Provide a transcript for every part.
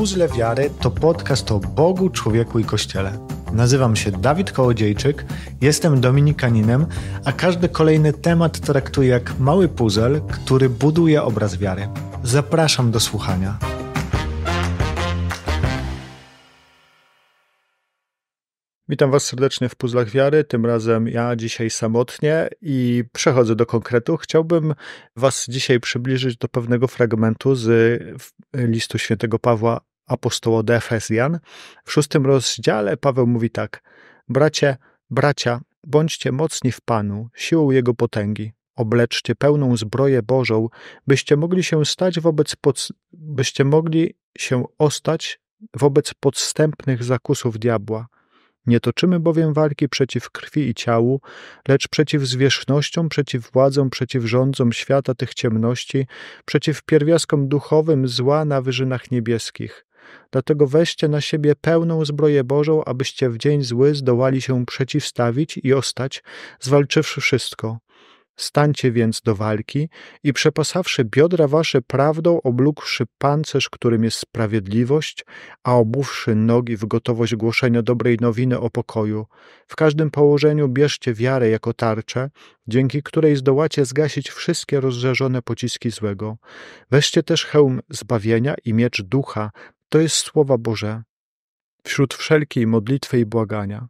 Puzzle Wiary to podcast o Bogu, człowieku i Kościele. Nazywam się Dawid Kołodziejczyk, jestem dominikaninem, a każdy kolejny temat traktuję jak mały puzzle, który buduje obraz wiary. Zapraszam do słuchania. Witam Was serdecznie w Puzzlach Wiary, tym razem ja dzisiaj samotnie i przechodzę do konkretu. Chciałbym Was dzisiaj przybliżyć do pewnego fragmentu z listu świętego Pawła, apostoła do Efezjan. W 6 rozdziale Paweł mówi tak: Bracia, bądźcie mocni w Panu, siłą Jego potęgi. Obleczcie pełną zbroję Bożą, byście mogli się ostać wobec podstępnych zakusów diabła. Nie toczymy bowiem walki przeciw krwi i ciału, lecz przeciw zwierzchnościom, przeciw władzom, przeciw rządzom świata tych ciemności, przeciw pierwiastkom duchowym zła na wyżynach niebieskich. Dlatego weźcie na siebie pełną zbroję Bożą, abyście w dzień zły zdołali się przeciwstawić i ostać, zwalczywszy wszystko. Stańcie więc do walki i przepasawszy biodra wasze prawdą, oblókłszy pancerz, którym jest sprawiedliwość, a obuwszy nogi w gotowość głoszenia dobrej nowiny o pokoju. W każdym położeniu bierzcie wiarę jako tarczę, dzięki której zdołacie zgasić wszystkie rozżarzone pociski złego. Weźcie też hełm zbawienia i miecz ducha, to jest słowa Boże, wśród wszelkiej modlitwy i błagania.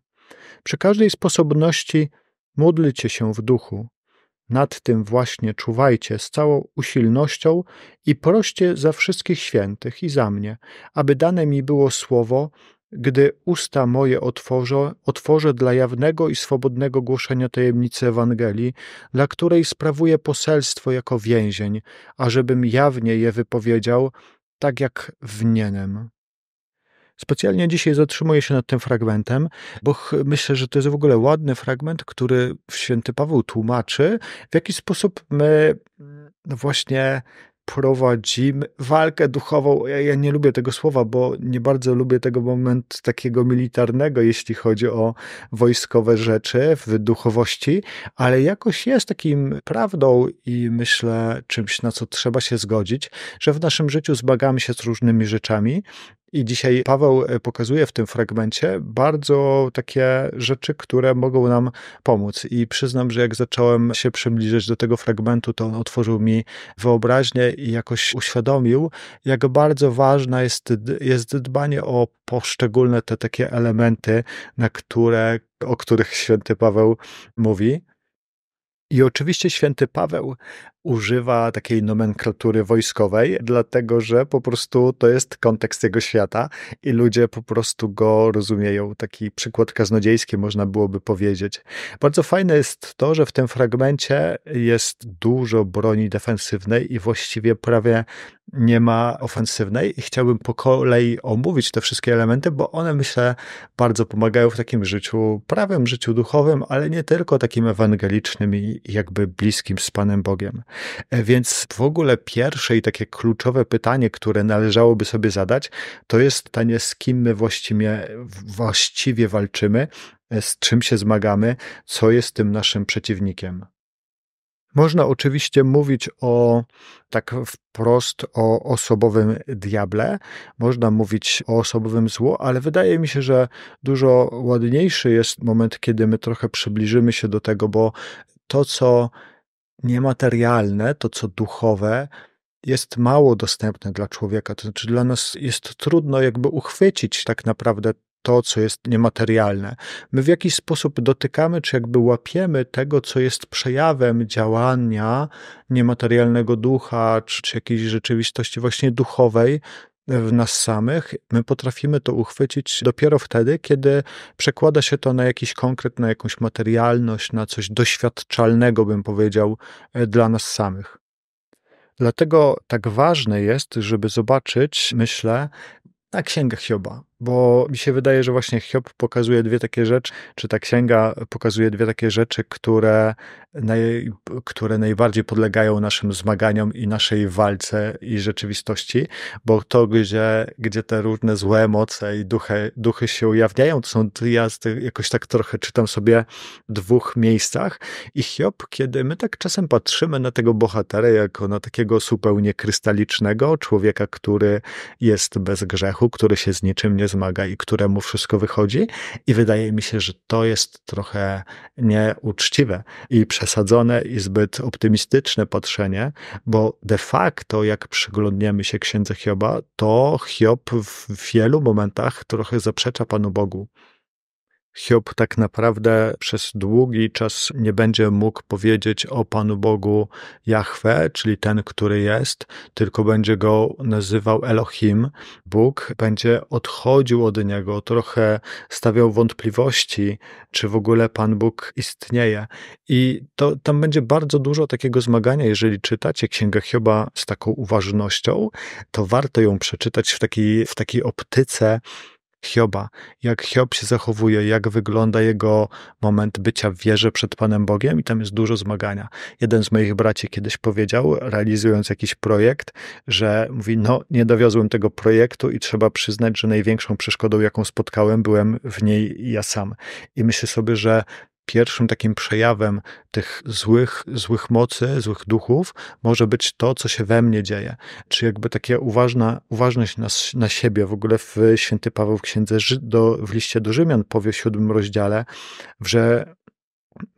Przy każdej sposobności módlcie się w duchu. Nad tym właśnie czuwajcie z całą usilnością i proście za wszystkich świętych i za mnie, aby dane mi było słowo, gdy usta moje otworzę dla jawnego i swobodnego głoszenia tajemnicy Ewangelii, dla której sprawuję poselstwo jako więzień, ażebym jawnie je wypowiedział, tak jak wnienem. Specjalnie dzisiaj zatrzymuję się nad tym fragmentem, bo myślę, że to jest w ogóle ładny fragment, który święty Paweł tłumaczy, w jaki sposób my właśnie prowadzimy walkę duchową. Ja nie lubię tego słowa, bo nie bardzo lubię tego momentu takiego militarnego, jeśli chodzi o wojskowe rzeczy w duchowości, ale jakoś jest takim prawdą i myślę czymś, na co trzeba się zgodzić, że w naszym życiu zmagamy się z różnymi rzeczami. I dzisiaj Paweł pokazuje w tym fragmencie bardzo takie rzeczy, które mogą nam pomóc. I przyznam, że jak zacząłem się przybliżyć do tego fragmentu, to on otworzył mi wyobraźnię i jakoś uświadomił, jak bardzo ważne jest dbanie o poszczególne te takie elementy, o których święty Paweł mówi. I oczywiście święty Paweł używa takiej nomenklatury wojskowej, dlatego że po prostu to jest kontekst jego świata i ludzie po prostu go rozumieją. Taki przykład kaznodziejski można byłoby powiedzieć. Bardzo fajne jest to, że w tym fragmencie jest dużo broni defensywnej i właściwie prawie nie ma ofensywnej. I chciałbym po kolei omówić te wszystkie elementy, bo one, myślę, bardzo pomagają w takim życiu prawym, życiu duchowym, ale nie tylko takim ewangelicznym i jakby bliskim z Panem Bogiem. Więc w ogóle pierwsze i takie kluczowe pytanie, które należałoby sobie zadać, to jest pytanie, z kim my właściwie walczymy, z czym się zmagamy, co jest tym naszym przeciwnikiem. Można oczywiście mówić tak wprost o osobowym diable, można mówić o osobowym złu, ale wydaje mi się, że dużo ładniejszy jest moment, kiedy my trochę przybliżymy się do tego, bo to, co niematerialne, to, co duchowe, jest mało dostępne dla człowieka. To znaczy dla nas jest trudno jakby uchwycić tak naprawdę to, co jest niematerialne. My w jakiś sposób dotykamy, czy jakby łapiemy tego, co jest przejawem działania niematerialnego ducha, czy jakiejś rzeczywistości właśnie duchowej w nas samych. My potrafimy to uchwycić dopiero wtedy, kiedy przekłada się to na jakiś konkret, na jakąś materialność, na coś doświadczalnego, bym powiedział, dla nas samych. Dlatego tak ważne jest, żeby zobaczyć, myślę, na Księgę Hioba. Bo mi się wydaje, że właśnie Hiob pokazuje dwie takie rzeczy, czy ta księga pokazuje dwie takie rzeczy, które najbardziej podlegają naszym zmaganiom i naszej walce i rzeczywistości, bo to, gdzie te różne złe emocje i duchy się ujawniają, to są, ja jakoś tak trochę czytam sobie w dwóch miejscach. I Hiob, kiedy my tak czasem patrzymy na tego bohatera jako na takiego zupełnie krystalicznego człowieka, który jest bez grzechu, który się z niczym nie zmaga i któremu wszystko wychodzi, i wydaje mi się, że to jest trochę nieuczciwe i przesadzone i zbyt optymistyczne patrzenie, bo de facto jak przyglądniemy się Księdze Hioba, to Hiob w wielu momentach trochę zaprzecza Panu Bogu. Hiob tak naprawdę przez długi czas nie będzie mógł powiedzieć o Panu Bogu Jahwe, czyli ten, który jest, tylko będzie go nazywał Elohim. Bóg będzie odchodził od niego, trochę stawiał wątpliwości, czy w ogóle Pan Bóg istnieje. I to, tam będzie bardzo dużo takiego zmagania. Jeżeli czytacie Księgę Hioba z taką uważnością, to warto ją przeczytać w takiej optyce Hioba, jak Hiob się zachowuje, jak wygląda jego moment bycia w wierze przed Panem Bogiem, i tam jest dużo zmagania. Jeden z moich braci kiedyś powiedział, realizując jakiś projekt, że mówi, no nie dowiozłem tego projektu i trzeba przyznać, że największą przeszkodą, jaką spotkałem, byłem w niej ja sam. I myślę sobie, że pierwszym takim przejawem tych złych mocy, złych duchów może być to, co się we mnie dzieje. Czy jakby taka uważność na siebie. W ogóle święty Paweł w księdze w liście do Rzymian powie w 7 rozdziale, że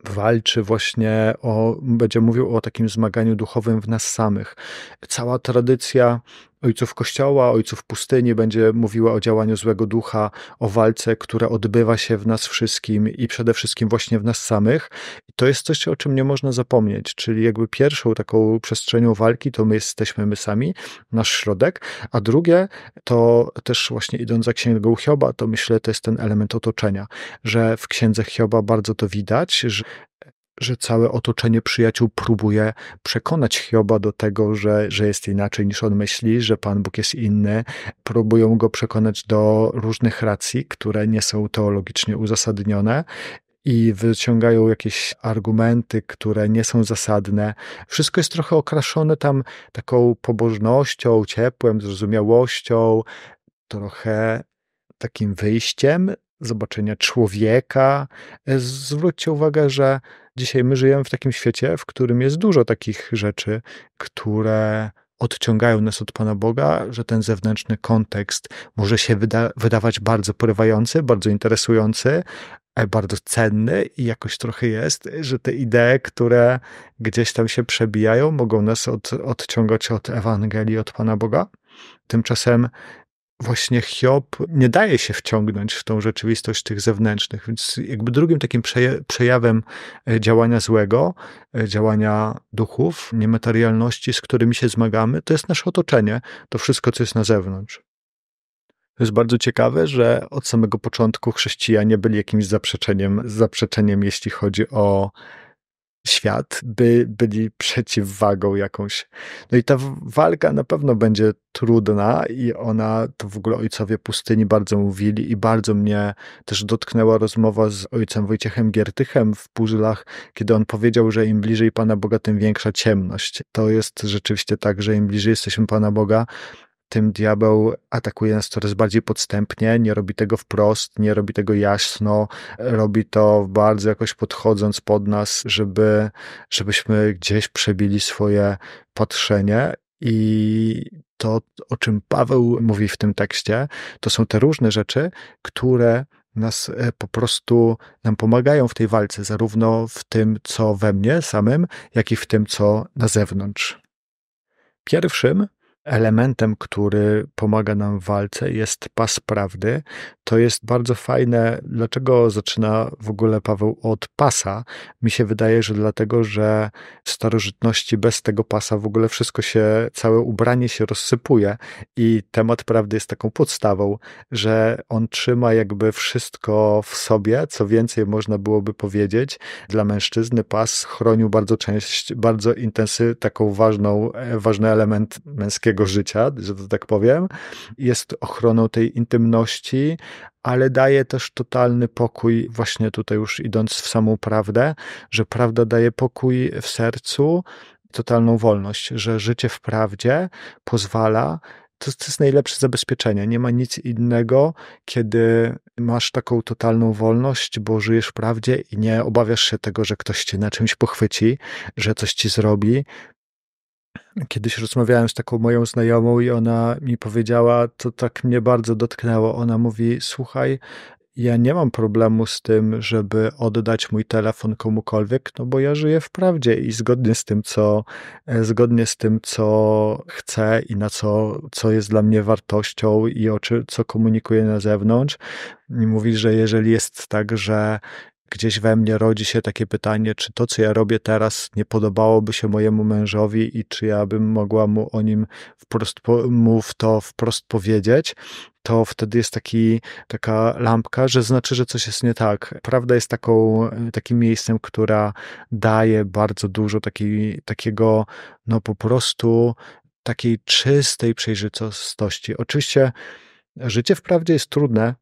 walczy właśnie będzie mówił o takim zmaganiu duchowym w nas samych. Cała tradycja ojców Kościoła, ojców pustyni będzie mówiła o działaniu złego ducha, o walce, która odbywa się w nas wszystkim i przede wszystkim właśnie w nas samych. To jest coś, o czym nie można zapomnieć, czyli jakby pierwszą taką przestrzenią walki to my jesteśmy my sami, nasz środek, a drugie to też właśnie idąc za Księgą Hioba, to myślę, to jest ten element otoczenia, że w Księdze Hioba bardzo to widać, że całe otoczenie przyjaciół próbuje przekonać Hioba do tego, że jest inaczej niż on myśli, że Pan Bóg jest inny. Próbują go przekonać do różnych racji, które nie są teologicznie uzasadnione, i wyciągają jakieś argumenty, które nie są zasadne. Wszystko jest trochę okraszone tam taką pobożnością, ciepłem, zrozumiałością, trochę takim wyjściem zobaczenia człowieka. Zwróćcie uwagę, że dzisiaj my żyjemy w takim świecie, w którym jest dużo takich rzeczy, które odciągają nas od Pana Boga, że ten zewnętrzny kontekst może się wydawać bardzo porywający, bardzo interesujący, bardzo cenny, i jakoś trochę jest, że te idee, które gdzieś tam się przebijają, mogą nas odciągać od Ewangelii, od Pana Boga. Tymczasem właśnie Hiob nie daje się wciągnąć w tą rzeczywistość tych zewnętrznych, więc jakby drugim takim przejawem działania złego, działania duchów, niematerialności, z którymi się zmagamy, to jest nasze otoczenie, to wszystko, co jest na zewnątrz. To jest bardzo ciekawe, że od samego początku chrześcijanie byli jakimś zaprzeczeniem, jeśli chodzi o świat, byli przeciwwagą jakąś. No i ta walka na pewno będzie trudna i ona, to w ogóle ojcowie pustyni bardzo mówili, i bardzo mnie też dotknęła rozmowa z ojcem Wojciechem Giertychem w Puzzlach, kiedy on powiedział, że im bliżej Pana Boga, tym większa ciemność. To jest rzeczywiście tak, że im bliżej jesteśmy Pana Boga, tym diabeł atakuje nas coraz bardziej podstępnie, nie robi tego wprost, nie robi tego jasno, robi to bardzo jakoś podchodząc pod nas, żebyśmy gdzieś przebili swoje patrzenie. I to, o czym Paweł mówi w tym tekście, to są te różne rzeczy, które nas po prostu nam pomagają w tej walce, zarówno w tym, co we mnie samym, jak i w tym, co na zewnątrz. Pierwszym elementem, który pomaga nam w walce, jest pas prawdy. To jest bardzo fajne. Dlaczego zaczyna w ogóle Paweł od pasa? Mi się wydaje, że dlatego, że w starożytności bez tego pasa w ogóle wszystko się, całe ubranie się rozsypuje, i temat prawdy jest taką podstawą, że on trzyma jakby wszystko w sobie, co więcej można byłoby powiedzieć. Dla mężczyzny pas chronił bardzo intensywnie, ważny element męskiego swojego życia, że to tak powiem. Jest ochroną tej intymności, ale daje też totalny pokój, właśnie tutaj już idąc w samą prawdę, że prawda daje pokój w sercu, totalną wolność, że życie w prawdzie pozwala. To jest najlepsze zabezpieczenie. Nie ma nic innego, kiedy masz taką totalną wolność, bo żyjesz w prawdzie i nie obawiasz się tego, że ktoś cię na czymś pochwyci, że coś ci zrobi. Kiedyś rozmawiałem z taką moją znajomą i ona mi powiedziała, to tak mnie bardzo dotknęło. Ona mówi, słuchaj, ja nie mam problemu z tym, żeby oddać mój telefon komukolwiek, no bo ja żyję w prawdzie i zgodnie z tym, co chcę i na co jest dla mnie wartością i co komunikuję na zewnątrz. I mówi, że jeżeli jest tak, że gdzieś we mnie rodzi się takie pytanie, czy to, co ja robię teraz, nie podobałoby się mojemu mężowi i czy ja bym mogła mu o nim wprost powiedzieć, to wtedy jest taka lampka, że znaczy, że coś jest nie tak. Prawda jest takim miejscem, która daje bardzo dużo takiego, no po prostu takiej czystej przejrzystości. Oczywiście życie wprawdzie jest trudne,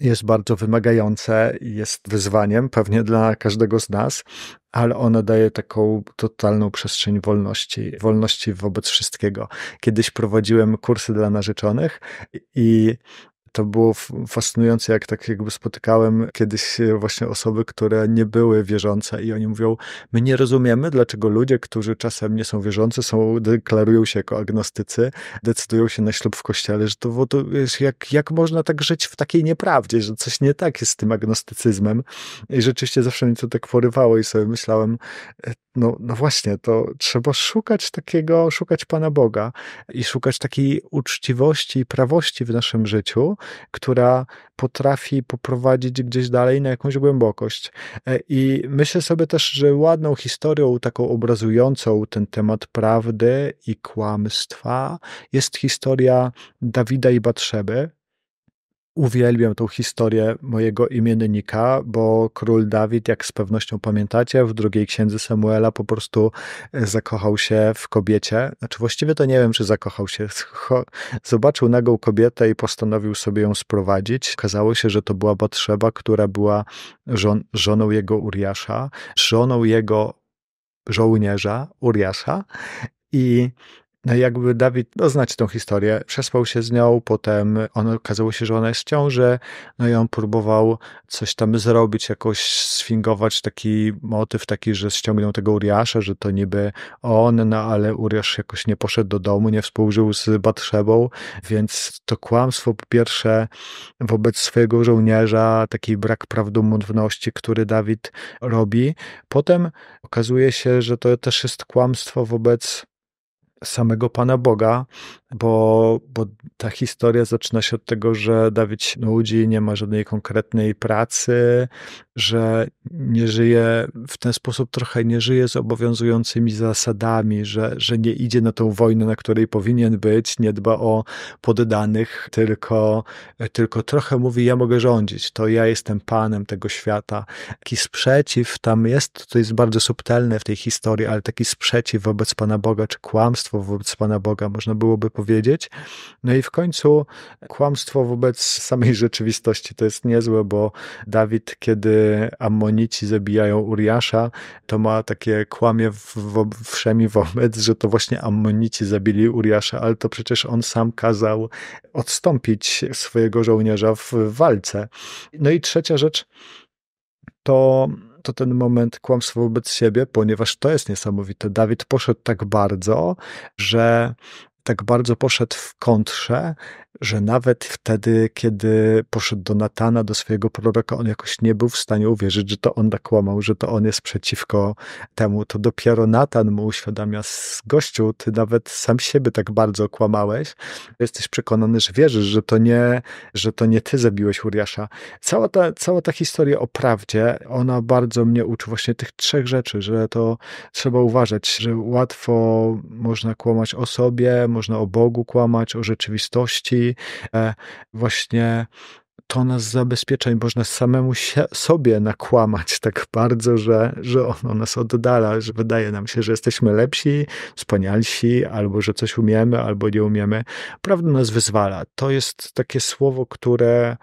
jest bardzo wymagające, jest wyzwaniem pewnie dla każdego z nas, ale ona daje taką totalną przestrzeń wolności wobec wszystkiego. Kiedyś prowadziłem kursy dla narzeczonych i to było fascynujące, jak tak jakby spotykałem kiedyś właśnie osoby, które nie były wierzące i oni mówią, my nie rozumiemy, dlaczego ludzie, którzy czasem nie są wierzący, deklarują się jako agnostycy, decydują się na ślub w kościele, że to jak można tak żyć w takiej nieprawdzie, że coś nie tak jest z tym agnostycyzmem. I rzeczywiście zawsze mnie to tak porywało i sobie myślałem, no właśnie, to trzeba szukać Pana Boga i szukać takiej uczciwości i prawości w naszym życiu, która potrafi poprowadzić gdzieś dalej na jakąś głębokość. I myślę sobie też, że ładną historią taką obrazującą ten temat prawdy i kłamstwa jest historia Dawida i Batszeby. Uwielbiam tą historię mojego imiennika, bo król Dawid, jak z pewnością pamiętacie, w drugiej księdze Samuela po prostu zakochał się w kobiecie. Znaczy właściwie to nie wiem, czy zakochał się. Zobaczył nagą kobietę i postanowił sobie ją sprowadzić. Okazało się, że to była Batszeba, która była żoną jego Uriasza, żoną jego żołnierza Uriasza i... No jakby Dawid, no znacie tą historię, przespał się z nią, potem okazało się, że ona jest w ciąży, no i on próbował coś tam zrobić, jakoś sfingować taki motyw taki, że ściągnął tego Uriasza, że to niby on, no ale Uriasz jakoś nie poszedł do domu, nie współżył z Batszebą, więc to kłamstwo po pierwsze wobec swojego żołnierza, taki brak prawdomówności, który Dawid robi. Potem okazuje się, że to też jest kłamstwo wobec samego Pana Boga, bo ta historia zaczyna się od tego, że Dawid się nudzi, nie ma żadnej konkretnej pracy, że nie żyje w ten sposób, trochę nie żyje z obowiązującymi zasadami, że nie idzie na tą wojnę, na której powinien być, nie dba o poddanych, tylko trochę mówi, ja mogę rządzić, to ja jestem panem tego świata. Taki sprzeciw tam jest, to jest bardzo subtelne w tej historii, ale taki sprzeciw wobec Pana Boga, czy kłamstwo wobec Pana Boga, można byłoby powiedzieć. No i w końcu kłamstwo wobec samej rzeczywistości. To jest niezłe, bo Dawid, kiedy Ammonici zabijają Uriasza, to ma takie kłamie wszemi wobec, że to właśnie Ammonici zabili Uriasza, ale to przecież on sam kazał odstąpić swojego żołnierza w walce. No i trzecia rzecz to ten moment kłamstwa wobec siebie, ponieważ to jest niesamowite. Dawid poszedł tak bardzo poszedł w kontrze, że nawet wtedy, kiedy poszedł do Natana, do swojego proroka, on jakoś nie był w stanie uwierzyć, że to on tak kłamał, że to on jest przeciwko temu. To dopiero Natan mu uświadamia, gościu, ty nawet sam siebie tak bardzo kłamałeś. Jesteś przekonany, że wierzysz, że to nie ty zabiłeś Uriasza. Cała ta historia o prawdzie, ona bardzo mnie uczy właśnie tych trzech rzeczy, że to trzeba uważać, że łatwo można kłamać o sobie, można o Bogu kłamać, o rzeczywistości, właśnie to nas zabezpiecza i można samemu sobie nakłamać tak bardzo, że ono nas oddala, że wydaje nam się, że jesteśmy lepsi, wspanialsi, albo że coś umiemy, albo nie umiemy. Prawda nas wyzwala. To jest takie słowo, które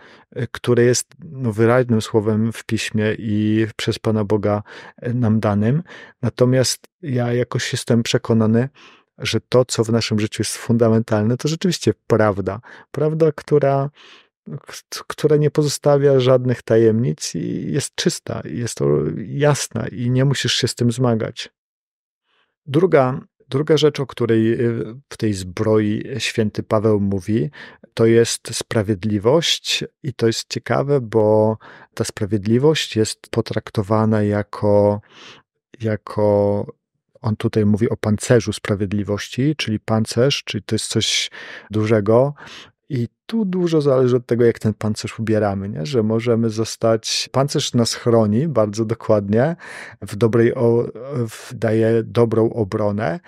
jest wyraźnym słowem w Piśmie i przez Pana Boga nam danym. Natomiast ja jakoś jestem przekonany, że to, co w naszym życiu jest fundamentalne, to rzeczywiście prawda. Prawda, która nie pozostawia żadnych tajemnic i jest czysta, jest jasna i nie musisz się z tym zmagać. Druga rzecz, o której w tej zbroi święty Paweł mówi, to jest sprawiedliwość i to jest ciekawe, bo ta sprawiedliwość jest potraktowana jako on tutaj mówi o pancerzu sprawiedliwości, czyli pancerz, czyli to jest coś dużego. I tu dużo zależy od tego, jak ten pancerz ubieramy, nie? Że możemy zostać... Pancerz nas chroni bardzo dokładnie, daje dobrą obronę,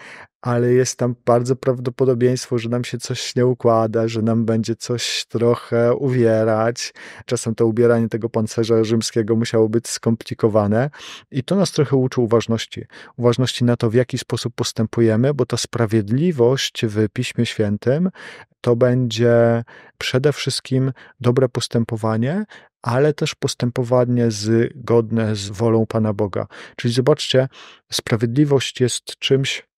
ale jest tam bardzo prawdopodobieństwo, że nam się coś nie układa, że nam będzie coś trochę uwierać. Czasem to ubieranie tego pancerza rzymskiego musiało być skomplikowane i to nas trochę uczy uważności. Uważności na to, w jaki sposób postępujemy, bo ta sprawiedliwość w Piśmie Świętym to będzie przede wszystkim dobre postępowanie, ale też postępowanie zgodne z wolą Pana Boga. Czyli zobaczcie, sprawiedliwość jest czymś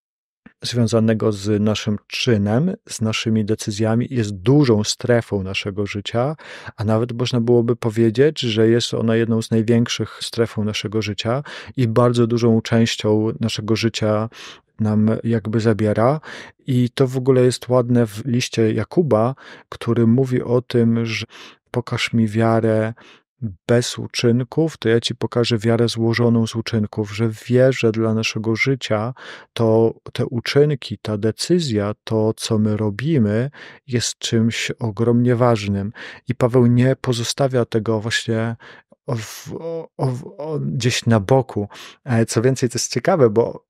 związanego z naszym czynem, z naszymi decyzjami, jest dużą strefą naszego życia, a nawet można byłoby powiedzieć, że jest ona jedną z największych strefą naszego życia i bardzo dużą częścią naszego życia nam jakby zabiera. I to w ogóle jest ładne w liście Jakuba, który mówi o tym, że pokaż mi wiarę bez uczynków, to ja ci pokażę wiarę złożoną z uczynków, że wierzę dla naszego życia, to te uczynki, ta decyzja, to co my robimy jest czymś ogromnie ważnym. I Paweł nie pozostawia tego właśnie gdzieś na boku. Co więcej, to jest ciekawe, bo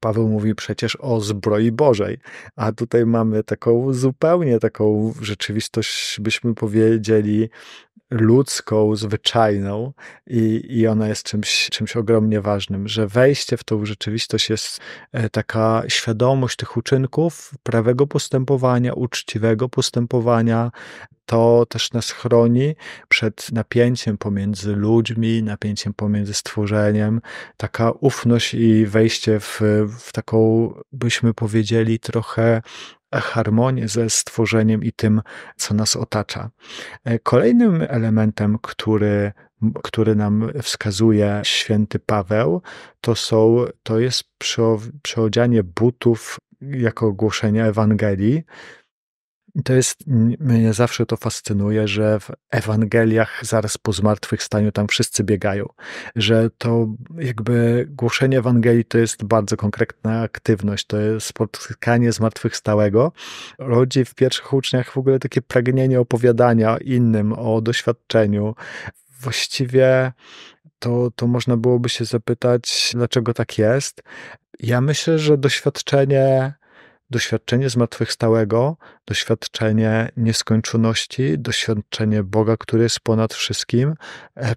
Paweł mówi przecież o zbroi Bożej, a tutaj mamy taką zupełnie taką rzeczywistość, byśmy powiedzieli, ludzką, zwyczajną i ona jest czymś ogromnie ważnym, że wejście w tą rzeczywistość jest taka świadomość tych uczynków, prawego postępowania, uczciwego postępowania. To też nas chroni przed napięciem pomiędzy ludźmi, napięciem pomiędzy stworzeniem. Taka ufność i wejście w taką, byśmy powiedzieli, trochę harmonię ze stworzeniem i tym, co nas otacza. Kolejnym elementem, który nam wskazuje święty Paweł, to jest przyodzianie butów jako głoszenia Ewangelii. To jest, mnie zawsze to fascynuje, że w Ewangeliach zaraz po zmartwychwstaniu tam wszyscy biegają, że to jakby głoszenie Ewangelii to jest bardzo konkretna aktywność, to jest spotkanie zmartwychwstałego, rodzi w pierwszych uczniach w ogóle takie pragnienie opowiadania innym o doświadczeniu. Właściwie to można byłoby się zapytać, dlaczego tak jest. Ja myślę, że doświadczenie zmartwychwstałego, doświadczenie nieskończoności, doświadczenie Boga, który jest ponad wszystkim,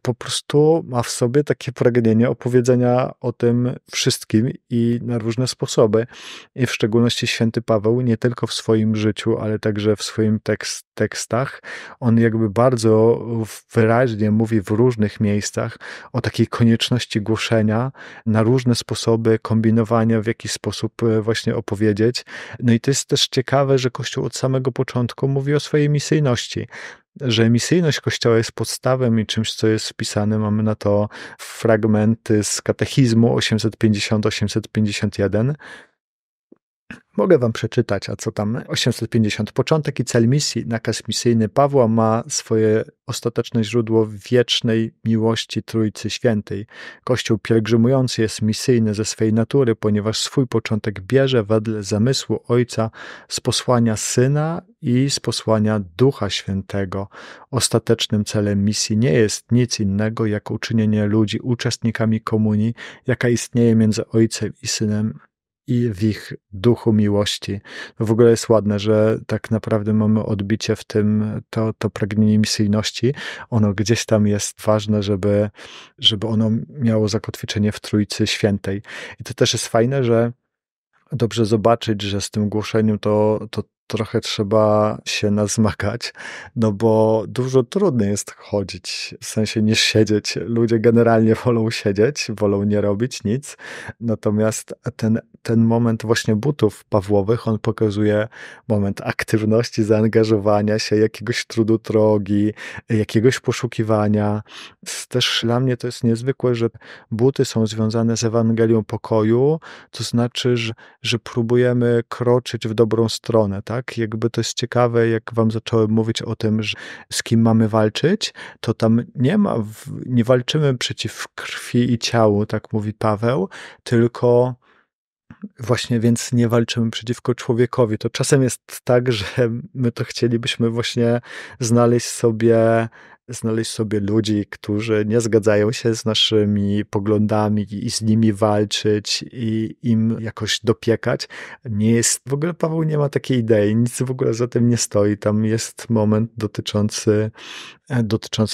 po prostu ma w sobie takie pragnienie opowiedzenia o tym wszystkim i na różne sposoby. I w szczególności święty Paweł, nie tylko w swoim życiu, ale także w swoim tekstach, on jakby bardzo wyraźnie mówi w różnych miejscach o takiej konieczności głoszenia, na różne sposoby kombinowania, w jaki sposób właśnie opowiedzieć. No i to jest też ciekawe, że Kościół od samego początku mówi o swojej misyjności, że misyjność Kościoła jest podstawą i czymś, co jest wpisane. Mamy na to fragmenty z Katechizmu 850-851. Mogę wam przeczytać, a co tam? 850. Początek i cel misji, nakaz misyjny Pawła ma swoje ostateczne źródło w wiecznej miłości Trójcy Świętej. Kościół pielgrzymujący jest misyjny ze swej natury, ponieważ swój początek bierze wedle zamysłu Ojca z posłania Syna i z posłania Ducha Świętego. Ostatecznym celem misji nie jest nic innego, jak uczynienie ludzi uczestnikami komunii, jaka istnieje między Ojcem i Synem i w ich duchu miłości. W ogóle jest ładne, że tak naprawdę mamy odbicie w tym, to pragnienie misyjności. Ono gdzieś tam jest ważne, żeby ono miało zakotwiczenie w Trójcy Świętej. I to też jest fajne, że dobrze zobaczyć, że z tym głoszeniem to trochę trzeba się nazmagać, no bo dużo trudniej jest chodzić, w sensie niż siedzieć. Ludzie generalnie wolą siedzieć, wolą nie robić nic. Natomiast ten moment właśnie butów pawłowych, on pokazuje moment aktywności, zaangażowania się, jakiegoś trudu drogi, jakiegoś poszukiwania. Też dla mnie to jest niezwykłe, że buty są związane z Ewangelią pokoju, to znaczy, że próbujemy kroczyć w dobrą stronę, tak? Jakby to jest ciekawe, jak wam zacząłem mówić o tym, że z kim mamy walczyć, to tam nie walczymy przeciw krwi i ciału, tak mówi Paweł, tylko właśnie więc nie walczymy przeciwko człowiekowi. To czasem jest tak, że my to chcielibyśmy właśnie znaleźć sobie ludzi, którzy nie zgadzają się z naszymi poglądami i z nimi walczyć i im jakoś dopiekać. Nie jest, w ogóle Paweł nie ma takiej idei, nic w ogóle za tym nie stoi. Tam jest moment dotyczący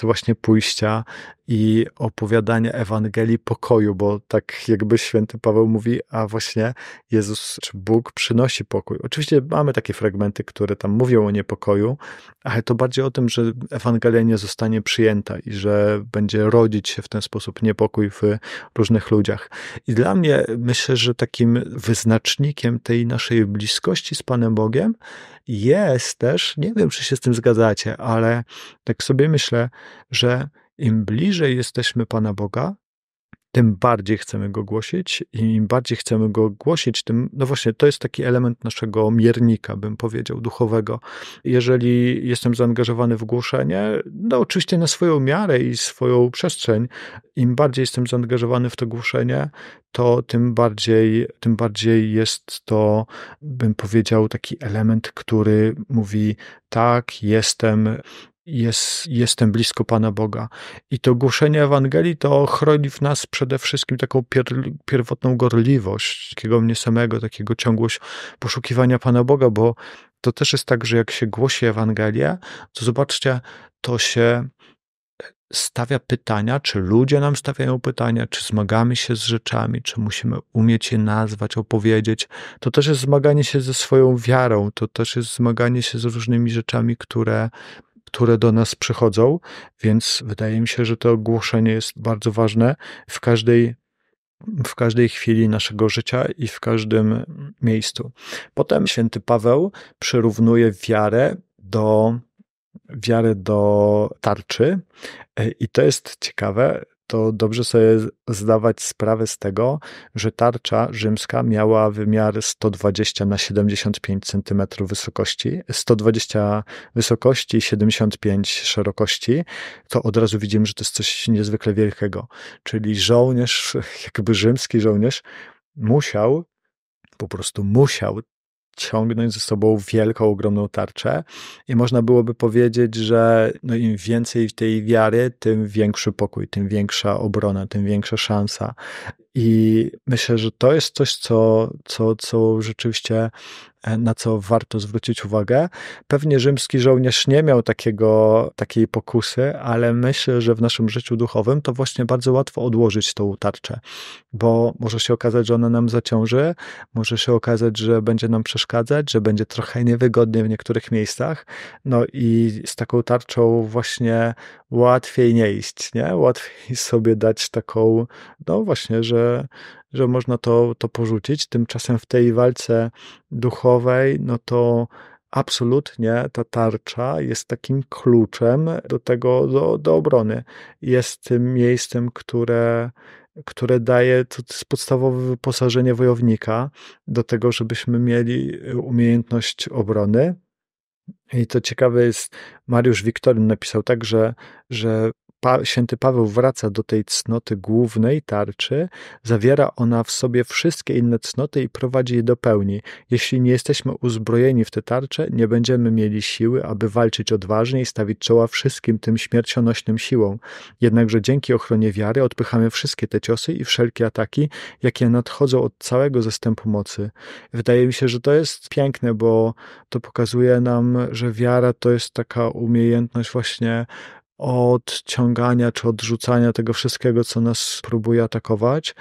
właśnie pójścia i opowiadania Ewangelii pokoju, bo tak jakby święty Paweł mówi, a właśnie Jezus czy Bóg przynosi pokój. Oczywiście mamy takie fragmenty, które tam mówią o niepokoju, ale to bardziej o tym, że Ewangelia nie zostanie przyjęta i że będzie rodzić się w ten sposób niepokój w różnych ludziach. I dla mnie myślę, że takim wyznacznikiem tej naszej bliskości z Panem Bogiem jest też, nie wiem, czy się z tym zgadzacie, ale tak sobie myślę, że im bliżej jesteśmy Pana Boga, tym bardziej chcemy Go głosić i im bardziej chcemy Go głosić, tym, no właśnie, to jest taki element naszego miernika, bym powiedział, duchowego. Jeżeli jestem zaangażowany w głoszenie, no oczywiście na swoją miarę i swoją przestrzeń, im bardziej jestem zaangażowany w to głoszenie, to tym bardziej jest to, bym powiedział, taki element, który mówi, tak, jestem blisko Pana Boga. I to głoszenie Ewangelii to chroni w nas przede wszystkim taką pierwotną gorliwość, takiego mnie samego, takiego ciągłość poszukiwania Pana Boga, bo to też jest tak, że jak się głosi Ewangelię, to zobaczcie, to się stawia pytania, czy ludzie nam stawiają pytania, czy zmagamy się z rzeczami, czy musimy umieć je nazwać, opowiedzieć. To też jest zmaganie się ze swoją wiarą, to też jest zmaganie się z różnymi rzeczami, które do nas przychodzą, więc wydaje mi się, że to głoszenie jest bardzo ważne w każdej chwili naszego życia i w każdym miejscu. Potem święty Paweł przyrównuje wiarę do tarczy i to jest ciekawe, to dobrze sobie zdawać sprawę z tego, że tarcza rzymska miała wymiar 120×75 cm wysokości, 120 wysokości i 75 szerokości, to od razu widzimy, że to jest coś niezwykle wielkiego. Czyli żołnierz, jakby rzymski żołnierz, po prostu musiał ciągnąć ze sobą wielką, ogromną tarczę i można byłoby powiedzieć, że no im więcej tej wiary, tym większy pokój, tym większa obrona, tym większa szansa. I myślę, że to jest coś, co rzeczywiście, na co warto zwrócić uwagę. Pewnie rzymski żołnierz nie miał takiej pokusy, ale myślę, że w naszym życiu duchowym to właśnie bardzo łatwo odłożyć tą tarczę, bo może się okazać, że ona nam zaciąży, może się okazać, że będzie nam przeszkadzać, że będzie trochę niewygodnie w niektórych miejscach. No i z taką tarczą właśnie łatwiej nie iść, nie? Łatwiej sobie dać taką, no właśnie, że można to porzucić. Tymczasem w tej walce duchowej, no to absolutnie ta tarcza jest takim kluczem do tego, do obrony. Jest tym miejscem, które daje, to jest podstawowe wyposażenie wojownika do tego, żebyśmy mieli umiejętność obrony. I to ciekawe jest, Mariusz Wiktoryn napisał tak, że święty Paweł wraca do tej cnoty głównej, tarczy, zawiera ona w sobie wszystkie inne cnoty i prowadzi je do pełni. Jeśli nie jesteśmy uzbrojeni w te tarcze, nie będziemy mieli siły, aby walczyć odważnie i stawić czoła wszystkim tym śmiercionośnym siłom. Jednakże dzięki ochronie wiary odpychamy wszystkie te ciosy i wszelkie ataki, jakie nadchodzą od całego zastępu mocy. Wydaje mi się, że to jest piękne, bo to pokazuje nam, że wiara to jest taka umiejętność właśnie odciągania czy odrzucania tego wszystkiego, co nas próbuje atakować,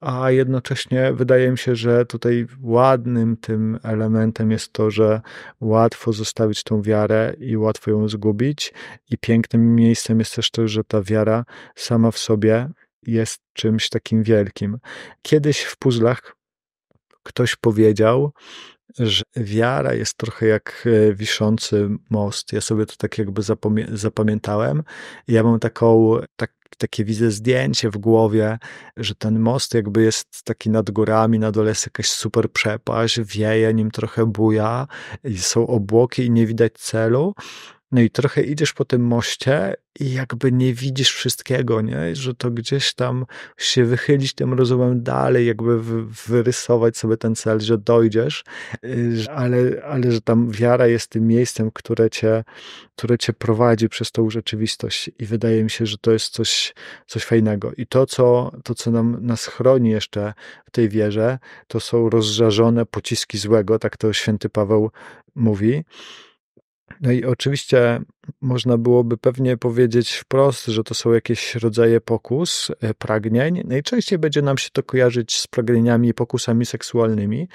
a jednocześnie wydaje mi się, że tutaj ładnym tym elementem jest to, że łatwo zostawić tą wiarę i łatwo ją zgubić, i pięknym miejscem jest też to, że ta wiara sama w sobie jest czymś takim wielkim. Kiedyś w puzzlach ktoś powiedział, że wiara jest trochę jak wiszący most. Ja sobie to tak jakby zapamiętałem. Ja mam takie widzę zdjęcie w głowie, że ten most jakby jest taki nad górami, na dole jest jakaś super przepaść, wieje, nim trochę buja, i są obłoki i nie widać celu. No i trochę idziesz po tym moście i jakby nie widzisz wszystkiego, nie? Że to gdzieś tam się wychylić tym rozumem dalej, jakby wyrysować sobie ten cel, że dojdziesz, ale że tam wiara jest tym miejscem, które cię prowadzi przez tą rzeczywistość, i wydaje mi się, że to jest coś fajnego. I to, co nas chroni jeszcze w tej wierze, to są rozżarzone pociski złego, tak to święty Paweł mówi. No i oczywiście można byłoby pewnie powiedzieć wprost, że to są jakieś rodzaje pokus, pragnień. Najczęściej będzie nam się to kojarzyć z pragnieniami i pokusami seksualnymi.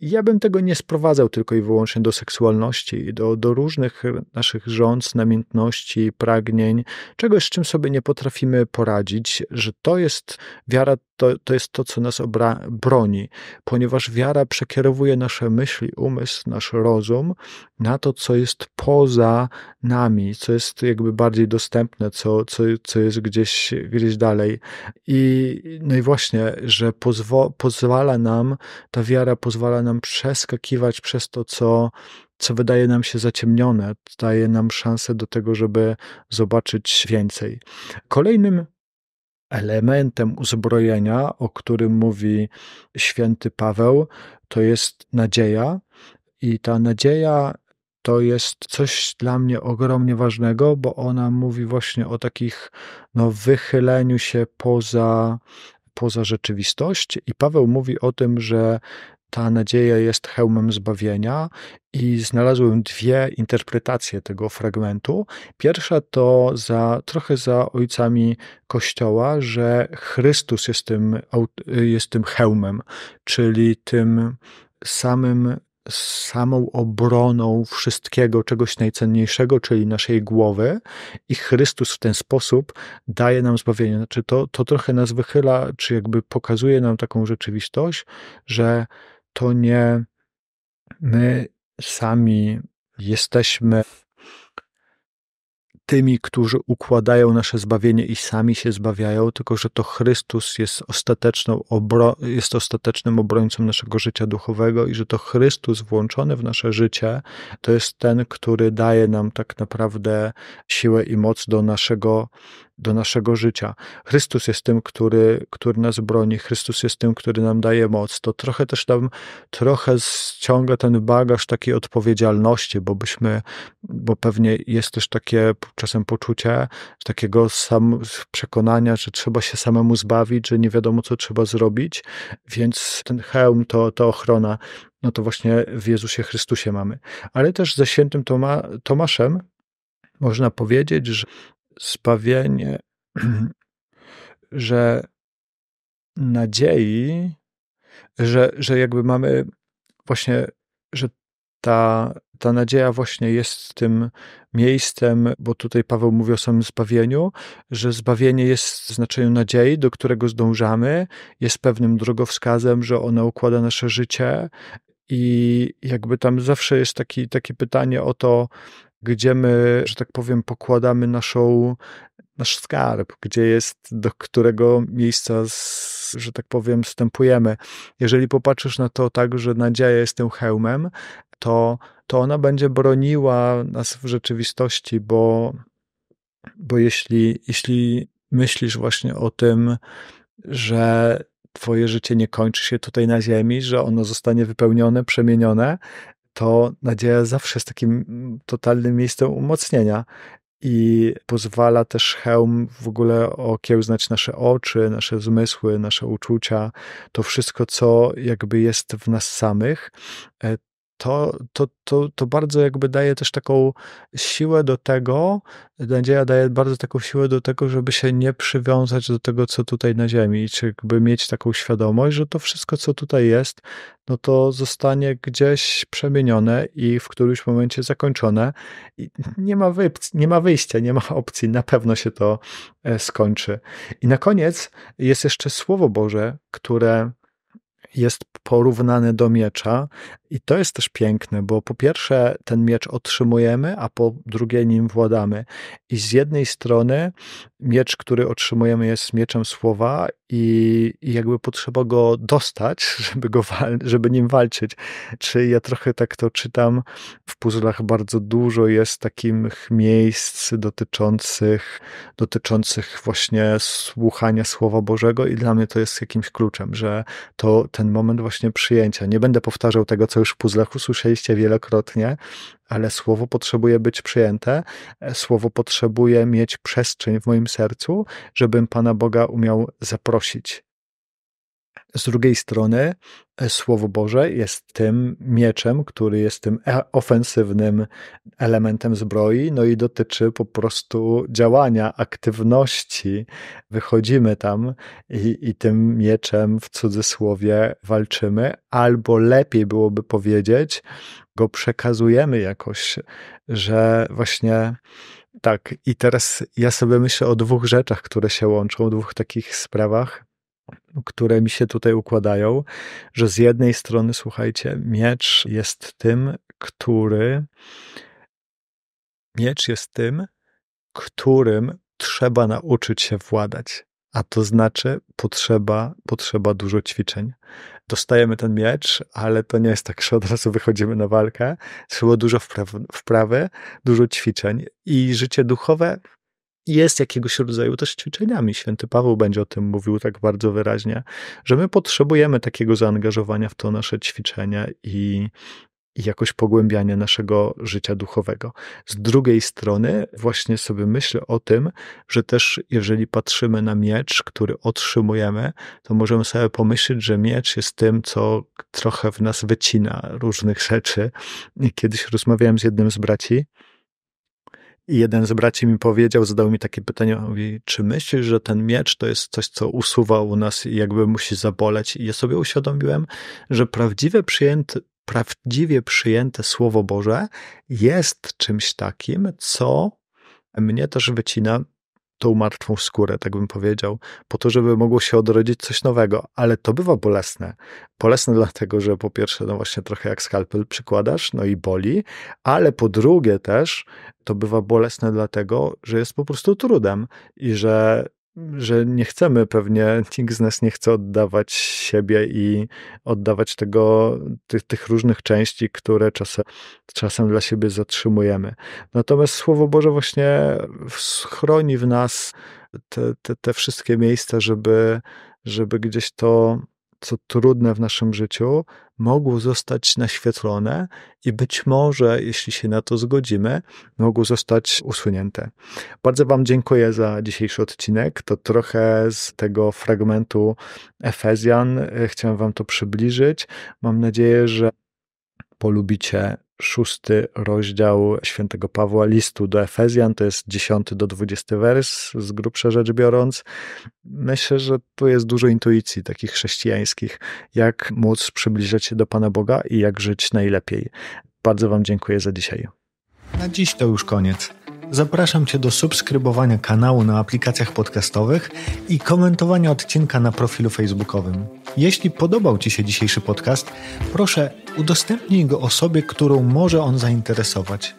Ja bym tego nie sprowadzał tylko i wyłącznie do seksualności, do różnych naszych rządz, namiętności, pragnień, czegoś, z czym sobie nie potrafimy poradzić, że to jest wiara, to jest to, co nas broni, ponieważ wiara przekierowuje nasze myśli, umysł, nasz rozum na to, co jest poza nami, co jest jakby bardziej dostępne, co jest gdzieś dalej. No i właśnie, że ta wiara pozwala nam przeskakiwać przez to, co wydaje nam się zaciemnione, daje nam szansę do tego, żeby zobaczyć więcej. Kolejnym elementem uzbrojenia, o którym mówi święty Paweł, to jest nadzieja, i ta nadzieja to jest coś dla mnie ogromnie ważnego, bo ona mówi właśnie o takich wychyleniu się poza rzeczywistość, i Paweł mówi o tym, że ta nadzieja jest hełmem zbawienia, i znalazłem dwie interpretacje tego fragmentu. Pierwsza to trochę za ojcami Kościoła, że Chrystus jest tym hełmem, czyli tym samym samą obroną wszystkiego, czegoś najcenniejszego, czyli naszej głowy, i Chrystus w ten sposób daje nam zbawienie. Znaczy to trochę nas wychyla, czy jakby pokazuje nam taką rzeczywistość, że to nie my sami jesteśmy tymi, którzy układają nasze zbawienie i sami się zbawiają, tylko że to Chrystus jest ostatecznym obrońcą naszego życia duchowego, i że to Chrystus włączony w nasze życie to jest ten, który daje nam tak naprawdę siłę i moc do naszego życia. Chrystus jest tym, który nas broni, Chrystus jest tym, który nam daje moc. To trochę też nam ściąga ten bagaż takiej odpowiedzialności, bo pewnie jest też takie czasem poczucie takiego przekonania, że trzeba się samemu zbawić, że nie wiadomo, co trzeba zrobić, więc ten hełm to ochrona. No to właśnie w Jezusie Chrystusie mamy. Ale też ze świętym Tomaszem można powiedzieć, że zbawienie, że nadziei, że jakby mamy właśnie, że ta nadzieja właśnie jest tym miejscem, bo tutaj Paweł mówi o samym zbawieniu, że zbawienie jest w znaczeniu nadziei, do którego zdążamy, jest pewnym drogowskazem, że ona układa nasze życie, i jakby tam zawsze jest takie pytanie o to, gdzie my, że tak powiem, pokładamy nasz skarb, gdzie jest, do którego miejsca, że tak powiem, wstępujemy. Jeżeli popatrzysz na to tak, że nadzieja jest tym hełmem, to ona będzie broniła nas w rzeczywistości, bo Bo jeśli myślisz właśnie o tym, że twoje życie nie kończy się tutaj na ziemi, że ono zostanie wypełnione, przemienione, to nadzieja zawsze jest takim totalnym miejscem umocnienia i pozwala też hełm w ogóle okiełznać nasze oczy, nasze zmysły, nasze uczucia, to wszystko, co jakby jest w nas samych, to bardzo jakby daje też taką siłę do tego, nadzieja daje bardzo taką siłę do tego, żeby się nie przywiązać do tego, co tutaj na ziemi, czy jakby mieć taką świadomość, że to wszystko, co tutaj jest, no to zostanie gdzieś przemienione i w którymś momencie zakończone. I nie ma wyjścia, nie ma opcji, na pewno się to skończy. I na koniec jest jeszcze Słowo Boże, które jest porównane do miecza i to jest też piękne, bo po pierwsze ten miecz otrzymujemy, a po drugie nim władamy. I z jednej strony miecz, który otrzymujemy, jest mieczem słowa i jakby potrzeba go dostać, żeby nim walczyć. Czy ja trochę tak to czytam, w puzzlach bardzo dużo jest takich miejsc dotyczących właśnie słuchania Słowa Bożego i dla mnie to jest jakimś kluczem, że to ten moment właśnie przyjęcia. Nie będę powtarzał tego, co już w puzzlach usłyszeliście wielokrotnie, ale słowo potrzebuje być przyjęte, słowo potrzebuje mieć przestrzeń w moim sercu, żebym Pana Boga umiał zaprosić. Z drugiej strony Słowo Boże jest tym mieczem, który jest tym ofensywnym elementem zbroi, no i dotyczy po prostu działania, aktywności. Wychodzimy tam i tym mieczem w cudzysłowie walczymy, albo lepiej byłoby powiedzieć, go przekazujemy jakoś, że właśnie... Tak, i teraz ja sobie myślę o dwóch rzeczach, które się łączą, o dwóch takich sprawach, które mi się tutaj układają, że z jednej strony, słuchajcie, miecz jest tym, którym trzeba nauczyć się władać, a to znaczy potrzeba dużo ćwiczeń. Dostajemy ten miecz, ale to nie jest tak, że od razu wychodzimy na walkę. Trzeba dużo wprawy, dużo ćwiczeń i życie duchowe jest jakiegoś rodzaju też ćwiczeniami. Święty Paweł będzie o tym mówił tak bardzo wyraźnie, że my potrzebujemy takiego zaangażowania w to nasze ćwiczenia i jakoś pogłębiania naszego życia duchowego. Z drugiej strony właśnie sobie myślę o tym, że też jeżeli patrzymy na miecz, który otrzymujemy, to możemy sobie pomyśleć, że miecz jest tym, co trochę w nas wycina różnych rzeczy. Kiedyś rozmawiałem z jednym z braci, i jeden z braci mi powiedział, zadał mi takie pytanie, mówi, czy myślisz, że ten miecz to jest coś, co usuwa u nas i jakby musi zaboleć? I ja sobie uświadomiłem, że prawdziwie przyjęte Słowo Boże jest czymś takim, co mnie też wycina tą martwą skórę, tak bym powiedział, po to, żeby mogło się odrodzić coś nowego, ale to bywa bolesne. Bolesne dlatego, że po pierwsze, no właśnie trochę jak skalpel przykładasz, no i boli, ale po drugie też to bywa bolesne dlatego, że jest po prostu trudem i że nie chcemy, pewnie nikt z nas nie chce oddawać siebie i oddawać tych różnych części, które czasem dla siebie zatrzymujemy. Natomiast Słowo Boże właśnie chroni w nas te wszystkie miejsca, żeby gdzieś to, co trudne w naszym życiu, mogło zostać naświetlone i być może, jeśli się na to zgodzimy, mogło zostać usunięte. Bardzo Wam dziękuję za dzisiejszy odcinek. To trochę z tego fragmentu Efezjan. Chciałem Wam to przybliżyć. Mam nadzieję, że polubicie 6 rozdział Świętego Pawła, listu do Efezjan, to jest 10 do 20 wers, z grubsza rzecz biorąc. Myślę, że tu jest dużo intuicji takich chrześcijańskich, jak móc przybliżać się do Pana Boga i jak żyć najlepiej. Bardzo Wam dziękuję za dzisiaj. Na dziś to już koniec. Zapraszam Cię do subskrybowania kanału na aplikacjach podcastowych i komentowania odcinka na profilu facebookowym. Jeśli podobał Ci się dzisiejszy podcast, proszę udostępnij go osobie, którą może on zainteresować.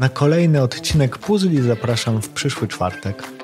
Na kolejny odcinek Puzzli zapraszam w przyszły czwartek.